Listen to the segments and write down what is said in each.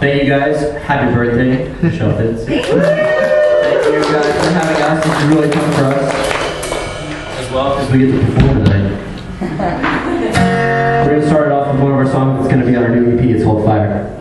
Thank you guys. Happy birthday, Michelle Fitz. Thank you guys for having us. This is really fun for us. As well, because we get to perform tonight. We're going to start it off with one of our songs that's going to be on our new EP. It's called Fire.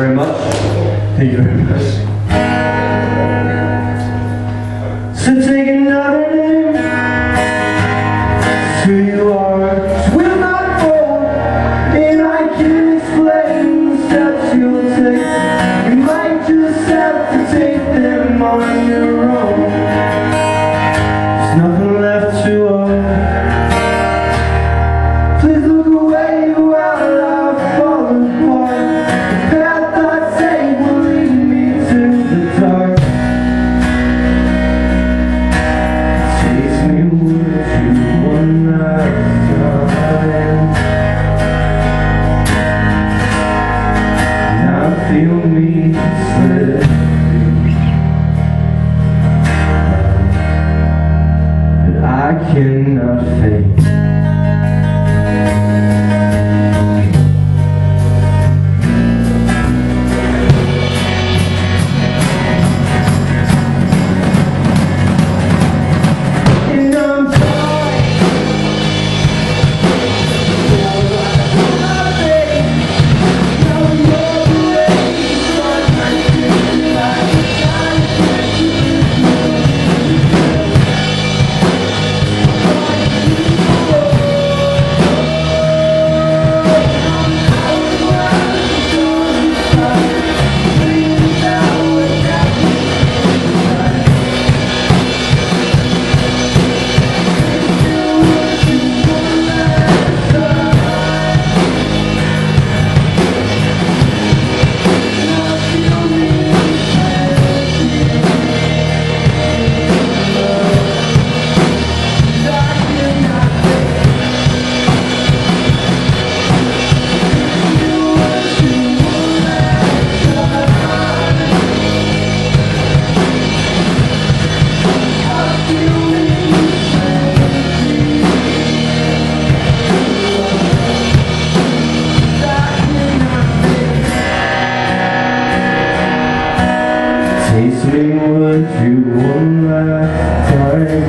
very much. Thank you very much. So take another name, so you are will not fall, and I can explain the steps you'll take. You might just have to take them on your own. There's nothing left to own. Please look away while I fall apart. Cannot fade. And I'm tired, Taste me, would you, one last time?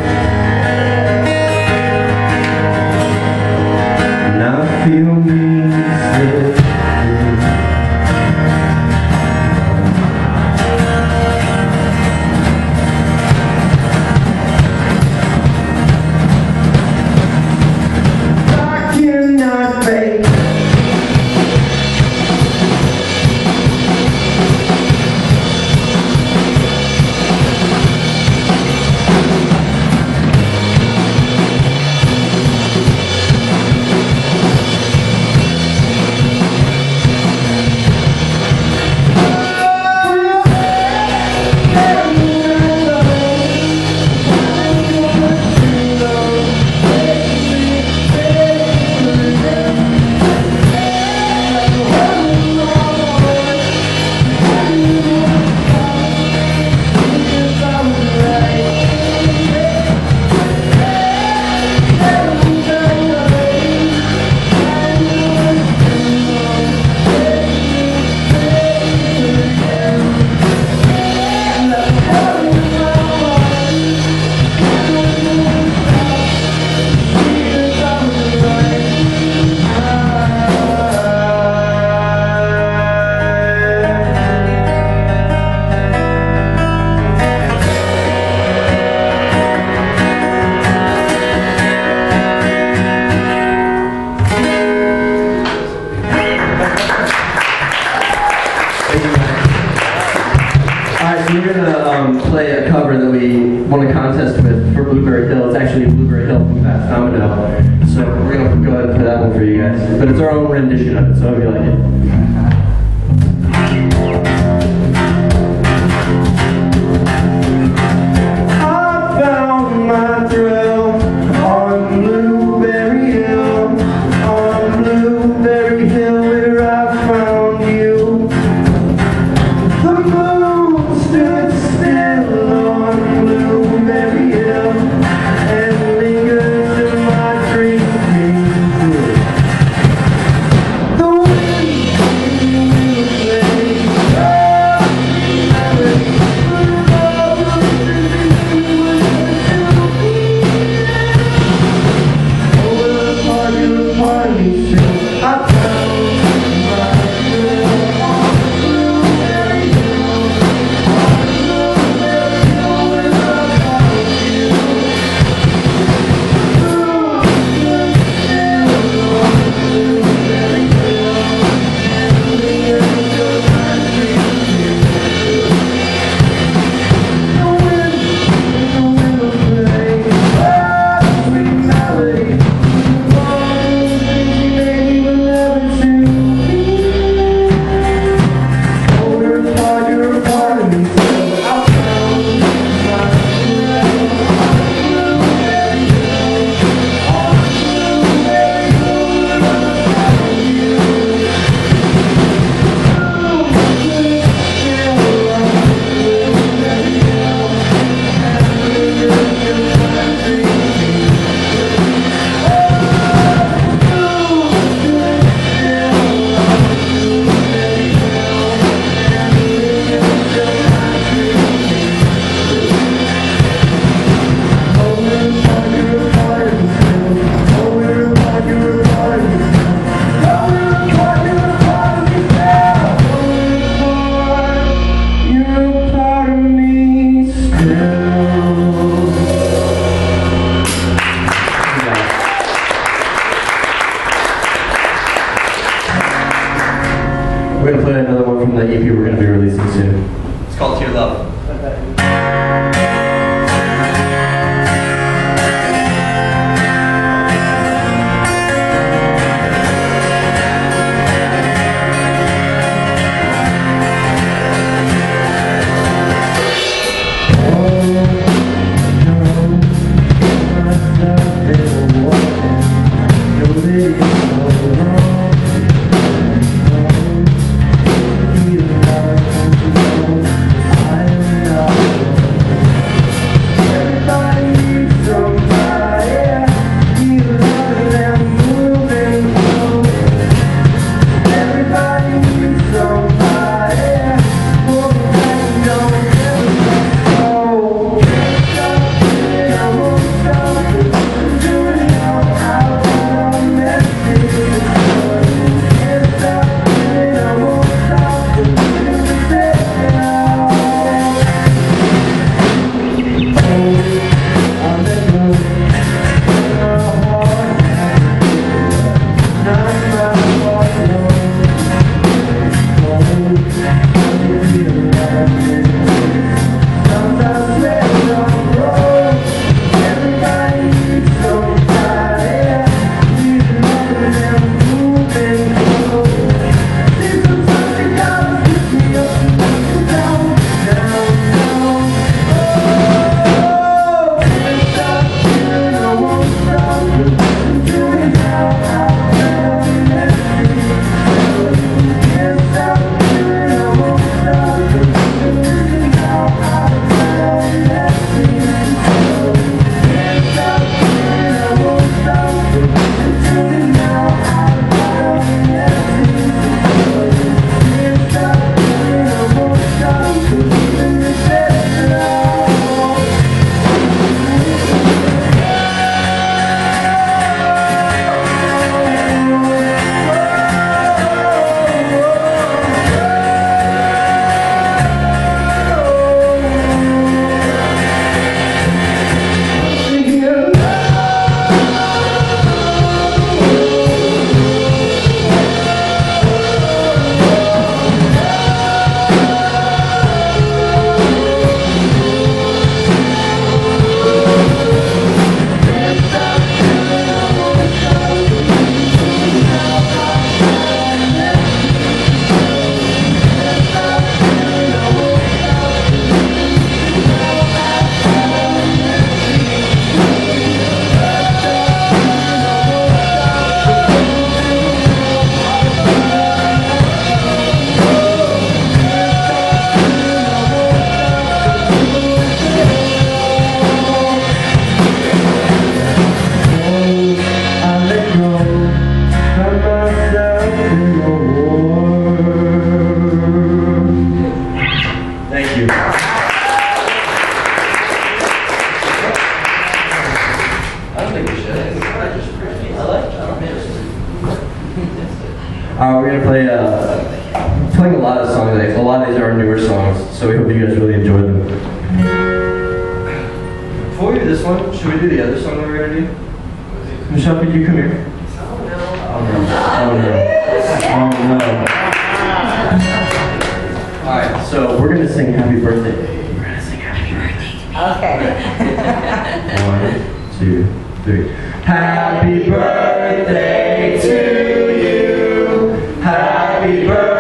And I feel me still. I cannot fake. We're going to play a cover that we won a contest with for Blueberry Hill. It's actually Blueberry Hill from Fats Domino. So we're going to go ahead and play that one for you guys. But it's our own rendition of it, so I hope you like it. Thank you. one from the EP we're going to be releasing soon. It's called To Your Love. Michelle, could you come here? Oh no. Oh no. Alright, so we're gonna sing Happy Birthday. We're gonna sing Happy Birthday. Okay. 1, 2, 3. Happy birthday to you. Happy birthday.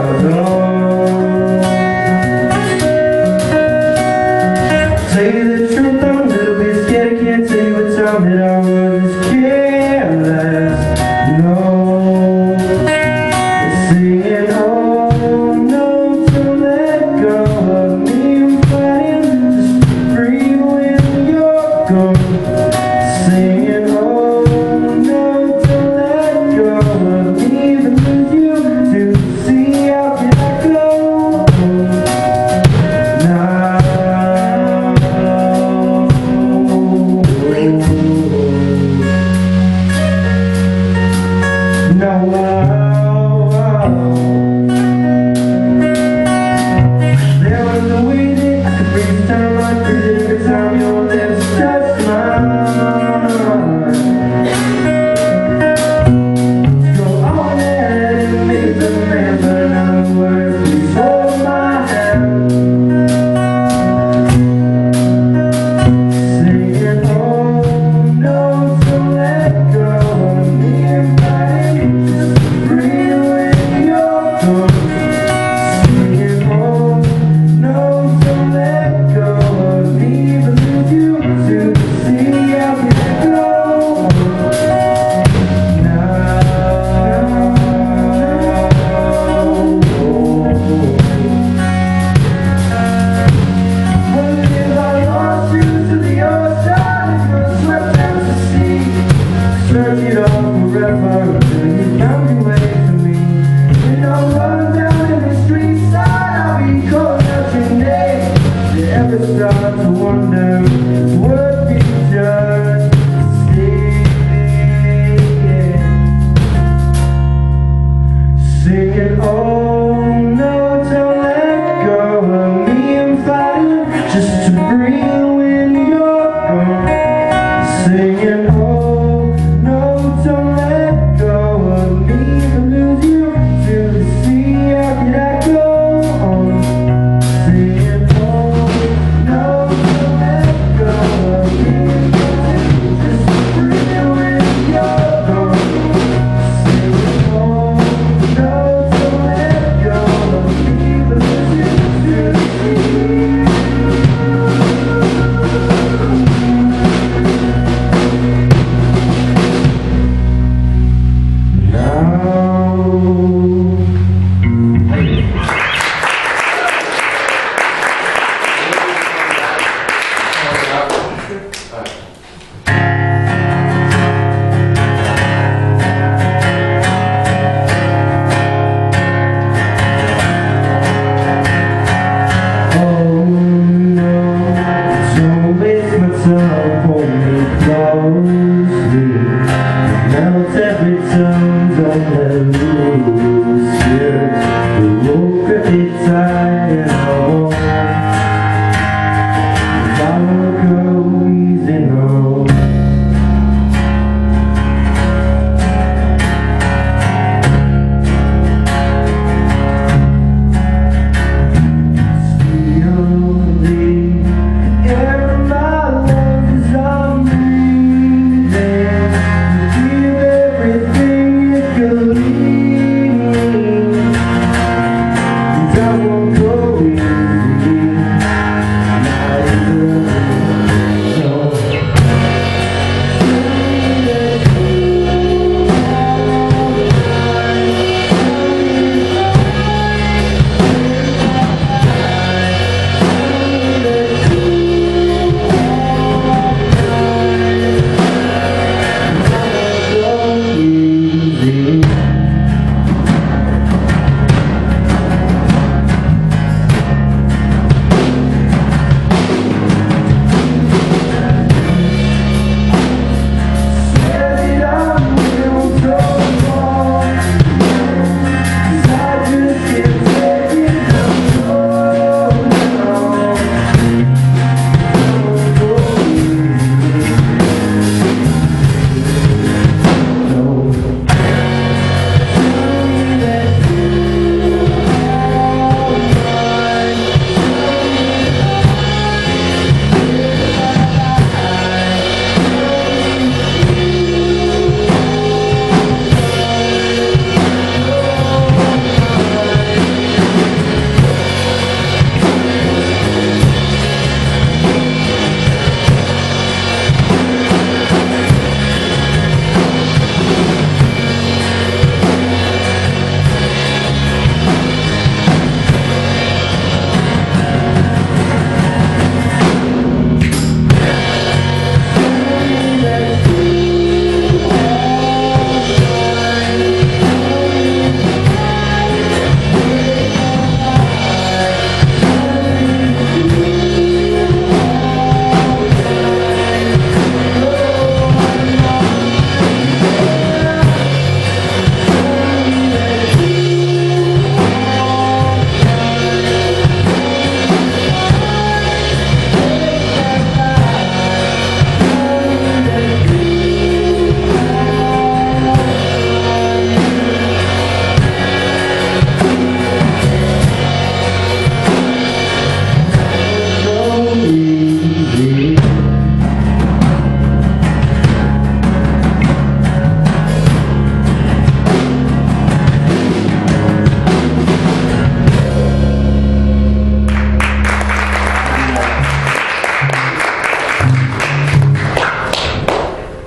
Oh no.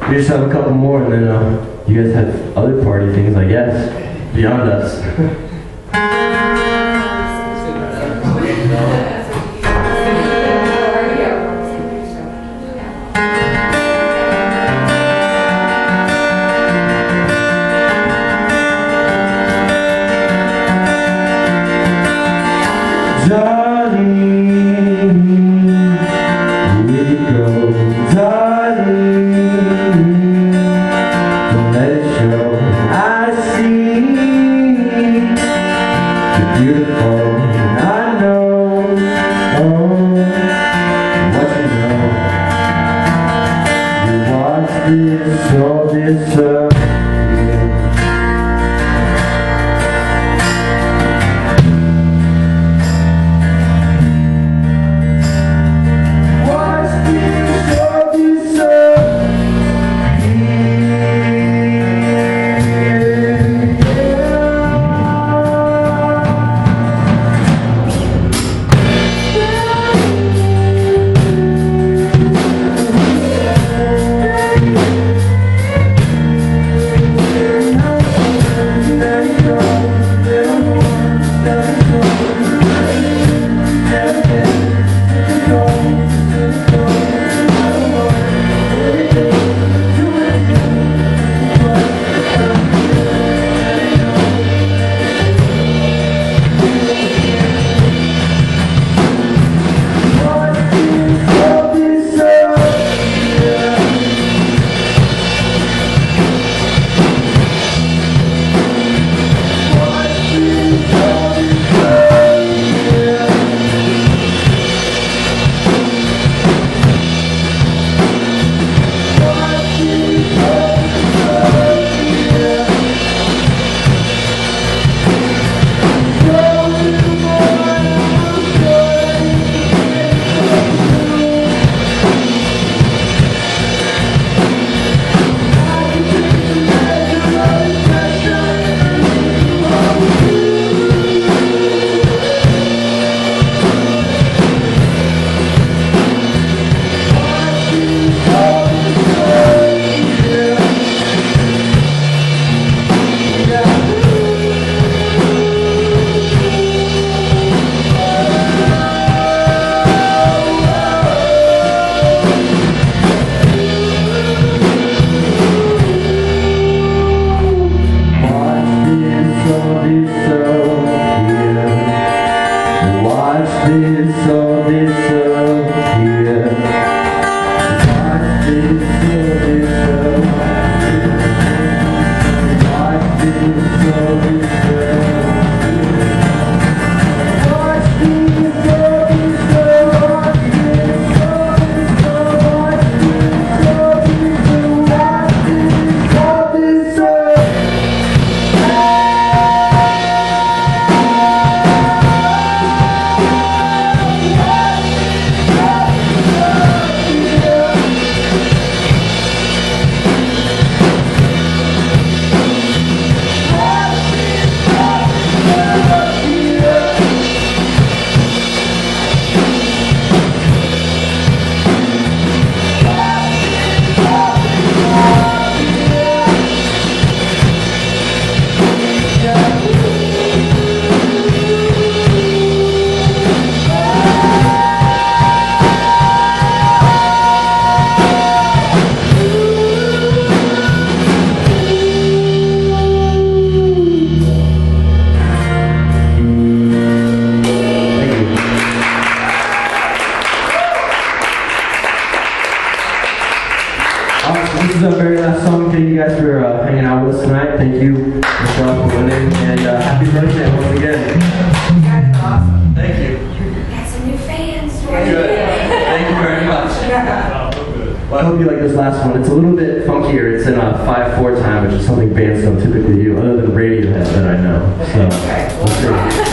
We just have a couple more, and then you guys have other party things, I guess, beyond us. This is our very last song. Thank you guys for hanging out with us tonight. Thank you, Michelle, for winning, and happy birthday once again. You guys are awesome. Thank you. You got some new fans. Good. Thank you very much. Well, I hope you like this last one. It's a little bit funkier. It's in a 5/4 time, which is something bands don't typically do, other than Radiohead that I know. So, we'll see. Yeah.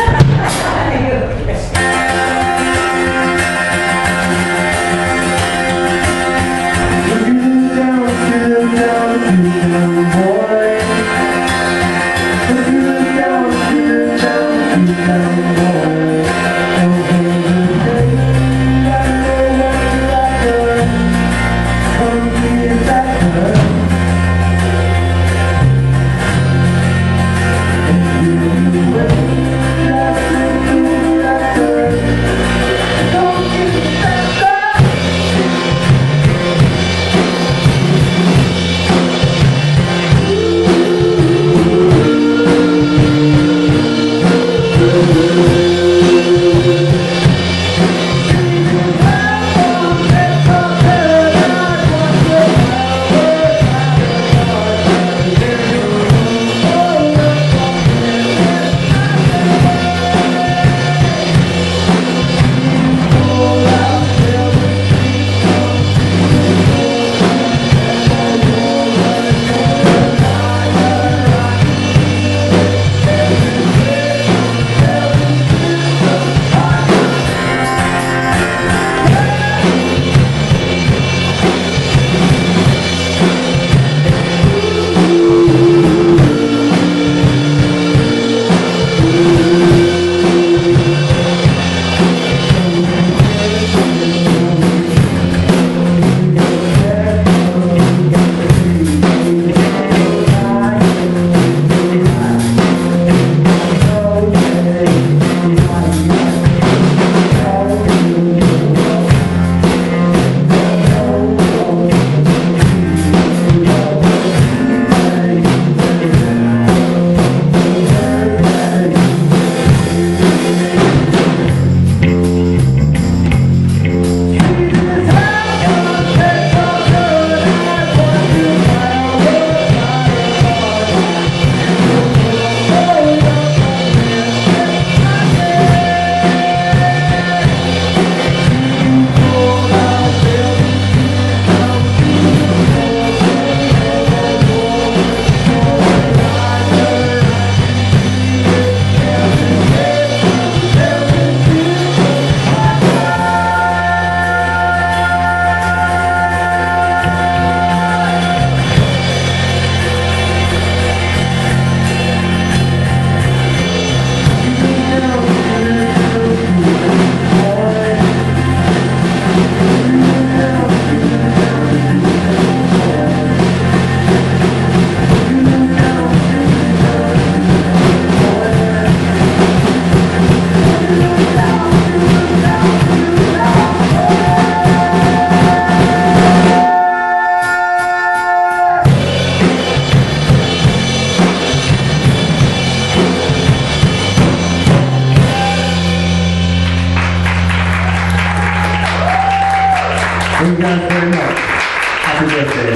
Thank you guys very much. Happy birthday.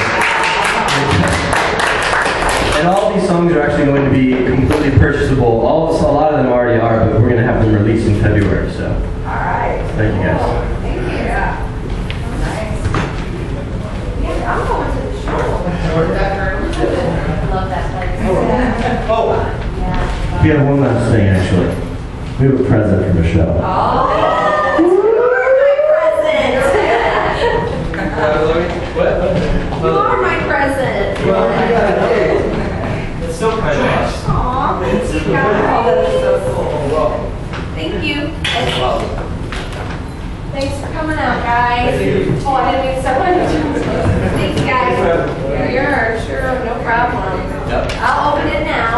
And all these songs are actually going to be completely purchasable. A lot of them already are, but we're going to have them released in February, so. All right. Thank you guys. Thank you. Nice. Yeah, I'm going to the show. I love that place. Oh. We have one last thing, actually. We have a present for Michelle. Oh. You are my present. Well, it's so kind of us. Aw, thank you guys. That is so cool. Thank you. Thanks for coming out, guys. Oh, I didn't mean so much. Thank you guys. You're sure, no problem. I'll open it now.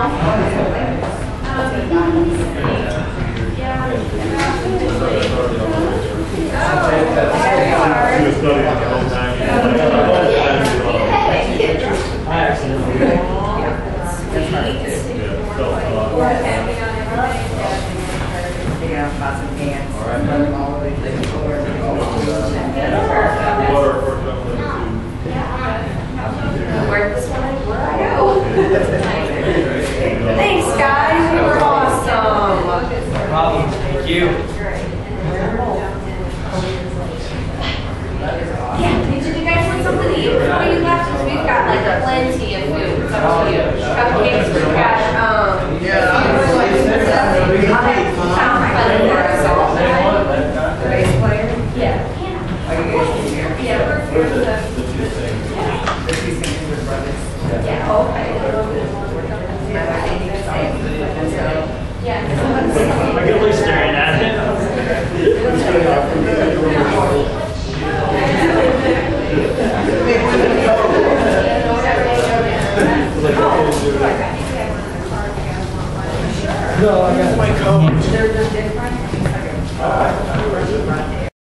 Thanks, guys. You were awesome. No problem. Thank you. Yeah, did you guys want something to eat before you left? Because we've got like a plenty of food. It's up to you. Cupcakes, we've got I got my coat.